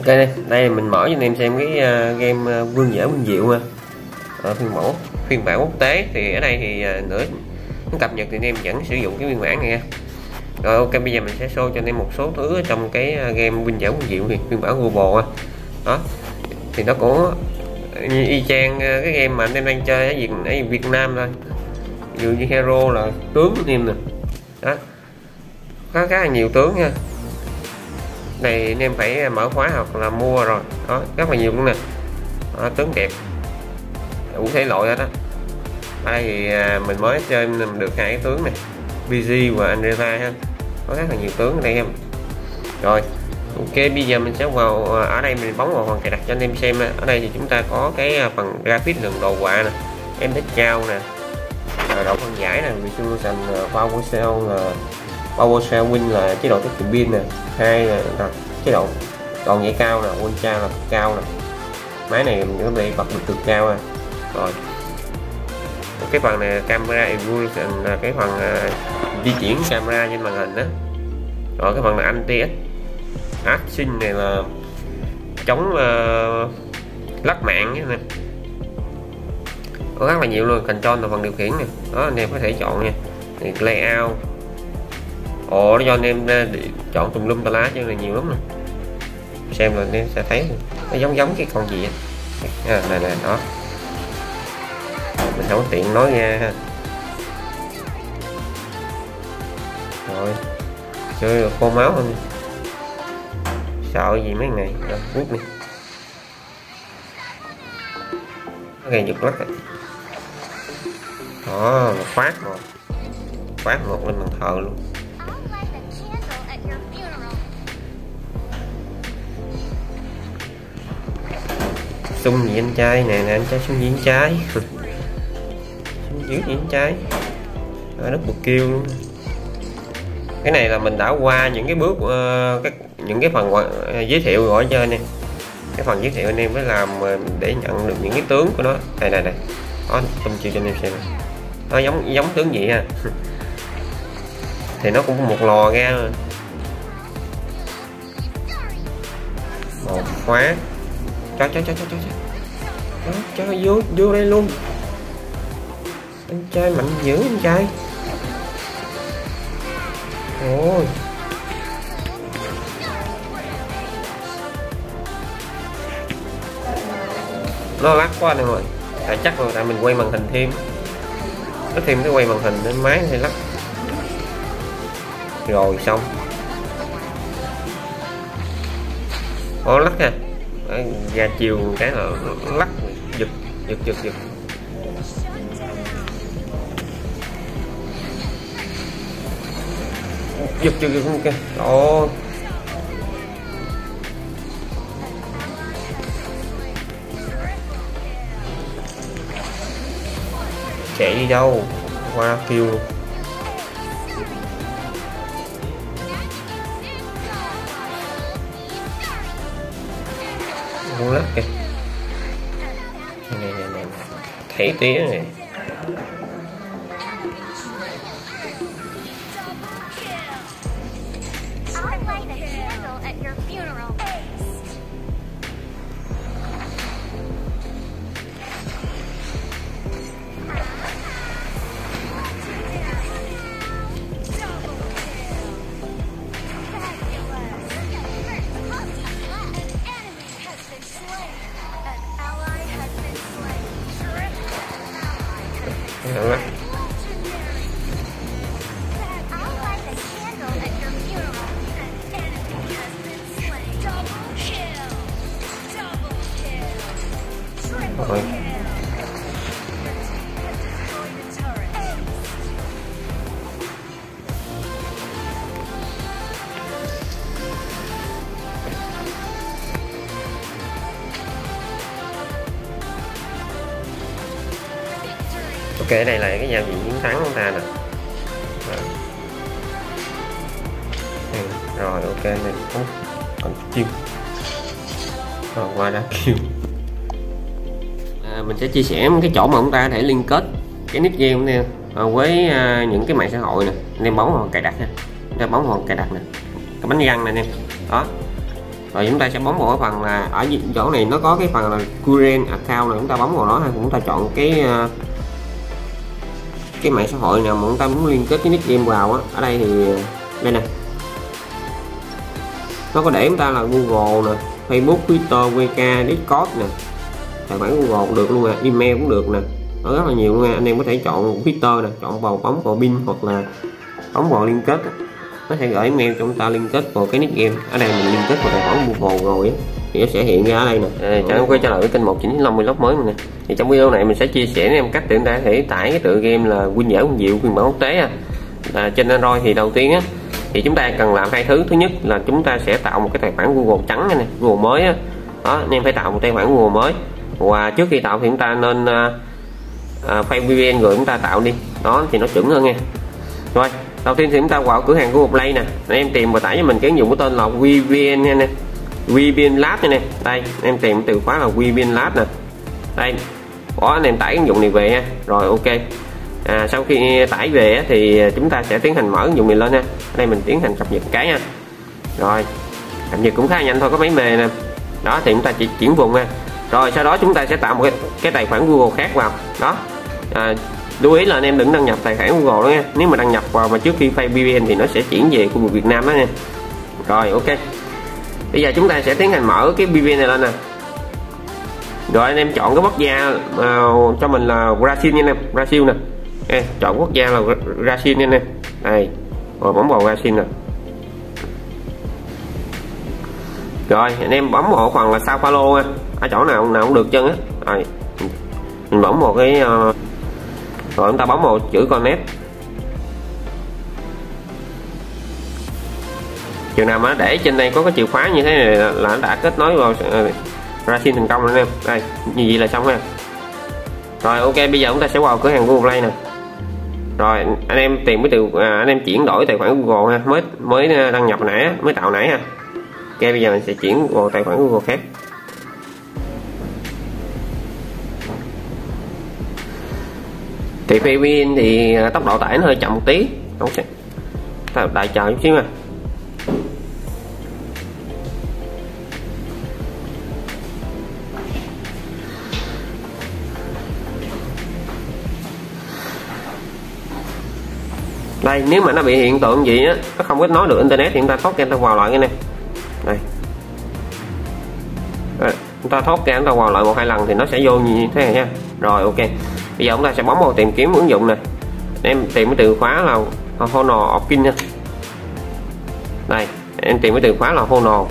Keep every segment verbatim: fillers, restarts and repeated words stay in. Ok, đây, đây mình mở cho anh em xem cái uh, game uh, Vương Giả Vinh Diệu ha. Ở phiên mẫu phiên bản quốc tế thì ở đây thì uh, nữa cập nhật thì anh em vẫn sử dụng cái phiên bản này nha. Rồi ok, bây giờ mình sẽ show cho anh em một số thứ trong cái game Vương Giả Vinh Diệu thì phiên bản Google ha. Đó thì nó có y chang cái game mà anh em đang chơi ở Việt, ở Việt Nam thôi, ví dụ như hero là tướng anh em nè, đó có khá là nhiều tướng nha. Này anh em phải mở khóa hoặc là mua rồi, đó rất là nhiều luôn nè, tướng đẹp đủ thể loại hết á. Ở đây thì mình mới chơi mình được hai cái tướng này, bê giê và Android ha, có rất là nhiều tướng ở đây em. Rồi ok, bây giờ mình sẽ vào ở đây, mình bấm vào phần cài đặt cho anh em xem. Ở đây thì chúng ta có cái phần graphic lượng đồ họa nè, em thích trao nè, độ phân giải nè, vì xưa thành power cell là power cell win là chế độ tiết kiệm pin nè, hai là chế độ còn nhảy cao nè, win trao là cao nè, máy này mình có thể bật được cực cao nè. Rồi cái phần này camera evolution là cái phần di chuyển camera trên màn hình đó. Rồi cái phần là anti action này là chống uh, lắc mạng nè, có rất là nhiều luôn. Control là phần điều khiển nè, đó anh em có thể chọn nha, thì layout ồ nó cho anh em chọn tùm lum tà lá chứ là nhiều lắm nè. Xem rồi anh em sẽ thấy nó giống giống cái con gì à, này nè, đó mình không có tiện nói ra ha. Rồi chơi được khô máu hơn, sợ gì mấy ngày phút đi ngày giật lắc đó, một phát một phát một lên bàn thờ luôn. Xung gì anh trai nè, nè anh trai xuống diễn trái dưới diễn trái nó bực kêu luôn. Cái này là mình đã qua những cái bước uh, cái, những cái phần uh, giới thiệu gọi cho anh em, cái phần giới thiệu anh em mới làm uh, để nhận được những cái tướng của nó. Đây này này, đó tâm chiêu cho anh em xem, nó giống giống tướng gì ha. Thì nó cũng một lò ra một khóa cho cho cho cho cho cho cho vô vô đây luôn. Anh trai mạnh dữ anh trai, ôi nó lắc quá nè mọi, tại chắc là tại mình quay màn hình thêm, nó thêm cái quay màn hình lên máy thì lắc. Rồi xong nó lắc ha, ra chiều cái là lắc giật giật giật giật. Giật giật giật không kìa, đó chạy đi đâu qua kêu luôn. Con lắc kìa, này này này thấy tía này. Rồi. Ok, đây là cái giao diện chiến thắng của ta nè. Rồi ok, mình cũng còn chiêu rồi qua đã kêu. Mình sẽ chia sẻ cái chỗ mà chúng ta có thể liên kết cái nick game nè với những cái mạng xã hội nè, nên bấm vào cài đặt nè, bấm vào cài đặt nè, cái bánh răng này nè, đó Rồi chúng ta sẽ bấm vào cái phần là ở chỗ này nó có cái phần là current account, là chúng ta bấm vào nó, hay chúng ta chọn cái cái mạng xã hội nào mà chúng ta muốn liên kết cái nick game vào á. Ở đây thì đây nè, nó có để chúng ta là Google nè, Facebook, Twitter, vê ca, Discord nè, tài khoản Google cũng được luôn nè, email cũng được nè, nó rất là nhiều luôn nè. Anh em có thể chọn Twitter nè, chọn vào bấm vào pin hoặc là bấm vào liên kết, nó sẽ gửi email cho chúng ta liên kết vào cái nick game. Ở đây mình liên kết vào tài khoản Google rồi ấy, thì nó sẽ hiện ra ở đây nè. Đây, chào em quay trở lại với kênh một chín chín năm vê log mới mình nè. Thì trong video này mình sẽ chia sẻ với em cách để chúng ta có thể tải cái tựa game là Vương Giả Vinh Diệu phiên bản quốc tế à. À, trên Android thì đầu tiên á thì chúng ta cần làm hai thứ. Thứ nhất là chúng ta sẽ tạo một cái tài khoản Google trắng này nè, Google mới á. Đó, anh em phải tạo một tài khoản Google mới. Và trước khi tạo thì chúng ta nên uh, file vê pê en rồi chúng ta tạo đi. Đó thì nó chuẩn hơn nha. Rồi, đầu tiên thì chúng ta vào cửa hàng Google Play nè. Anh em tìm và tải cho mình cái ứng dụng có tên là vê pê en nha nè. vê pê en Lab này nè. Đây, em tìm từ khóa là vê pê en Lab nè. Đây. Bỏ anh em tải ứng dụng này về ha. Rồi ok. À, sau khi tải về thì chúng ta sẽ tiến hành mở ứng dụng này lên ha. Ở đây mình tiến hành cập nhật cái ha. Rồi. Cập nhật cũng khá nhanh thôi, có mấy mề nè. Đó thì chúng ta chỉ chuyển vùng ha. Rồi sau đó chúng ta sẽ tạo một cái, cái tài khoản Google khác vào. Đó. À, lưu ý là anh em đừng đăng nhập tài khoản Google đó nha. Nếu mà đăng nhập vào mà trước khi file vê pê en thì nó sẽ chuyển về khu vực Việt Nam đó nha. Rồi ok. Bây giờ chúng ta sẽ tiến hành mở cái vê pê en này lên nè. Rồi anh em chọn cái quốc gia uh, cho mình là Brazil nha anh em, Brazil nè. Ê, chọn quốc gia là Brazil nha anh em. Đây. Rồi bấm vào Brazil nè. Rồi anh em bấm vào phần là Sao Paulo ha. Ở chỗ nào nào cũng được chân á. Rồi. Mình bấm vào cái uh... rồi chúng ta bấm vào chữ connect. Chừng nào mà để trên đây có cái chìa khóa như thế này là nó đã kết nối vào Brazil thành công rồi anh em. Đây, như vậy là xong ha. Rồi ok, bây giờ chúng ta sẽ vào cửa hàng Google Play nè. Rồi anh em tìm cái từ à, anh em chuyển đổi tài khoản Google ha, mới mới đăng nhập nãy, mới tạo nãy ha. Ok, bây giờ mình sẽ chuyển vào tài khoản Google khác. Thì vê pê en thì tốc độ tải nó hơi chậm một tí. Không sao. Ta đợi chờ chút xíu ha. Đây, nếu mà nó bị hiện tượng gì á, nó không kết nối được internet thì chúng ta thoát ra, chúng ta vào lại cái này. Đây. Rồi, chúng ta thoát ra, chúng ta vào lại một hai lần thì nó sẽ vô như thế này nha. Rồi ok. Bây giờ chúng ta sẽ bấm vào tìm kiếm ứng dụng nè. Em tìm cái từ khóa là Honor of Kings nha. Đây, em tìm cái từ khóa là Honor.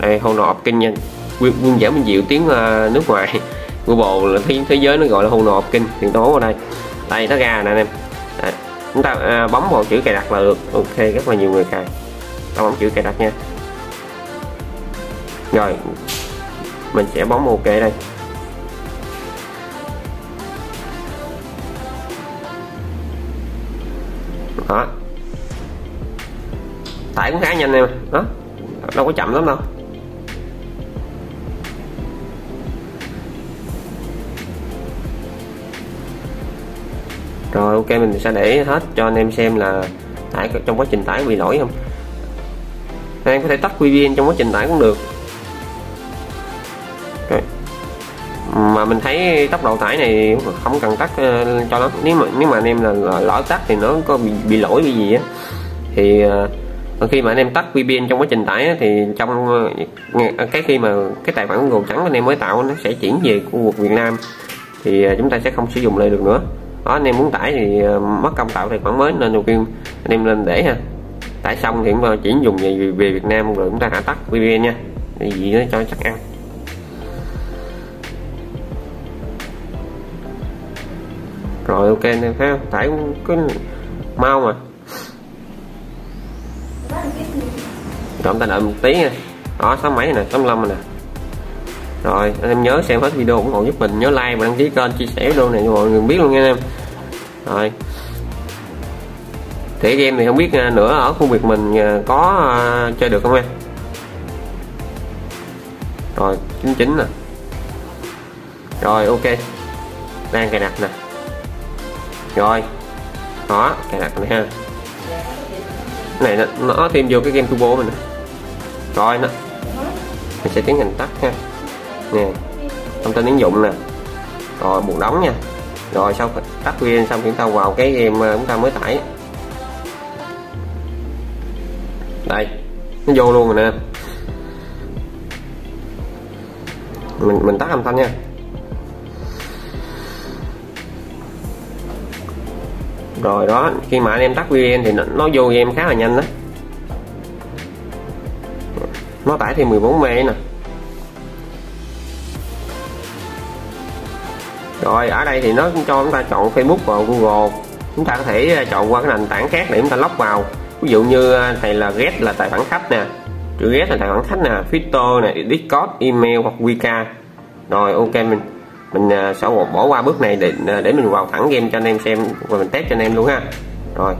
Đây, Honor of Kings nha. Vương Giả Vinh Diệu tiếng nước ngoài. Google là thế, thế giới nó gọi là Honor of Kings, tiền tố vào đây. Đây nó ra nè anh em. Đây. Chúng ta à, bấm vào chữ cài đặt là được. Ok, rất là nhiều người cài. Ta bấm chữ cài đặt nha. Rồi mình sẽ bấm ok đây. Đó, tải cũng khá nhanh em. Đó, đâu có chậm lắm đâu. Rồi ok, mình sẽ để hết cho anh em xem là tải trong quá trình tải bị lỗi không. Anh em có thể tắt vê pê en trong quá trình tải cũng được. Okay. Mà mình thấy tốc độ tải này không cần tắt cho nó. Nếu mà nếu mà anh em là lỡ tắt thì nó có bị, bị lỗi cái gì á. Thì khi mà anh em tắt vê pê en trong quá trình tải thì trong cái khi mà cái tài khoản Google trắng anh em mới tạo nó sẽ chuyển về khu vực Việt Nam thì chúng ta sẽ không sử dụng lại được nữa. Đó, anh em muốn tải thì mất công tạo tài khoản mới nên đầu tiên anh em lên để ha. Tải xong thì chúng ta chuyển dùng về, về Việt Nam rồi chúng ta hạ tắt vê pê en nha. Vì gì nó cho chắc ăn. Rồi ok anh em thấy không? Tải cũng cứ mau mà. Rồi chúng ta đợi một tí nha. Đó, sáu mấy nè, sáu mươi lăm rồi nè. Rồi anh em nhớ xem hết video ủng hộ giúp mình, nhớ like và đăng ký kênh, chia sẻ video này cho mọi người biết luôn nha anh em. Rồi thể game thì không biết nữa ở khu vực mình có uh, chơi được không em. Rồi chín chín nè. Rồi ok, đang cài đặt nè. Rồi đó, cài đặt này ha. Cái này nó, nó thêm vô cái game turbo của mình. Rồi nó mình sẽ tiến hành tắt ha. Nè, thông tin ứng dụng nè, rồi buộc đóng nha. Rồi sau khi tắt vê pê en xong chúng ta vào cái game chúng ta mới tải. Đây, nó vô luôn rồi nè. Mình mình tắt âm thanh nha. Rồi đó, khi mà anh em tắt vê pê en thì nó, nó vô game khá là nhanh đó. Nó tải thêm mười bốn mê nè. Rồi ở đây thì nó cho chúng ta chọn Facebook và Google. Chúng ta có thể chọn qua cái nền tảng khác để chúng ta lóc vào. Ví dụ như thầy là get là tài khoản khách nè, chữ get là tài khoản khách nè, Twitter nè, Discord, email hoặc vê ca. Rồi ok, mình mình sẽ bỏ qua bước này để để mình vào thẳng game cho anh em xem và mình test cho anh em luôn ha. Rồi